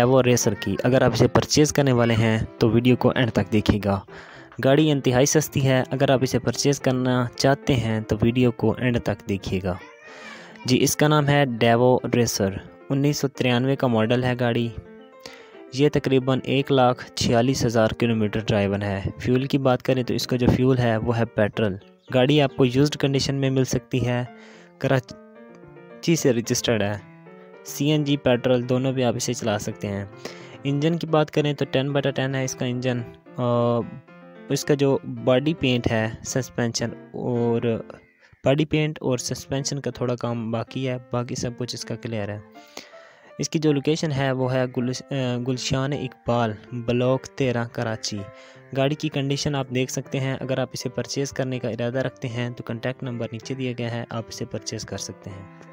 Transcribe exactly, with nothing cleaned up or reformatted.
Daewoo racer की। अगर आप इसे परचेज़ करने वाले हैं तो वीडियो को एंड तक देखिएगा। गाड़ी इंतहाई सस्ती है, अगर आप इसे परचेज़ करना चाहते हैं तो वीडियो को एंड तक देखिएगा जी। इसका नाम है डेवो रेसर, उन्नीस सौ तिरानवे का मॉडल है गाड़ी। ये तकरीबन एक लाख छियालीस हज़ार किलोमीटर ड्राइवन है। फ्यूल की बात करें तो इसका जो फ्यूल है वो है पेट्रोल। गाड़ी आपको यूज्ड कंडीशन में मिल सकती है, कराची से रजिस्टर्ड है। सीएनजी पेट्रोल दोनों भी आप इसे चला सकते हैं। इंजन की बात करें तो टेन बटा टेन है इसका इंजन, और इसका जो बॉडी पेंट है, सस्पेंशन और बॉडी पेंट और सस्पेंशन का थोड़ा काम बाकी है, बाकी सब कुछ इसका क्लियर है। इसकी जो लोकेशन है वो है गुलशान इकबाल, ब्लॉक तेरह, कराची। गाड़ी की कंडीशन आप देख सकते हैं। अगर आप इसे परचेज़ करने का इरादा रखते हैं तो कॉन्टैक्ट नंबर नीचे दिया गया है, आप इसे परचेज़ कर सकते हैं।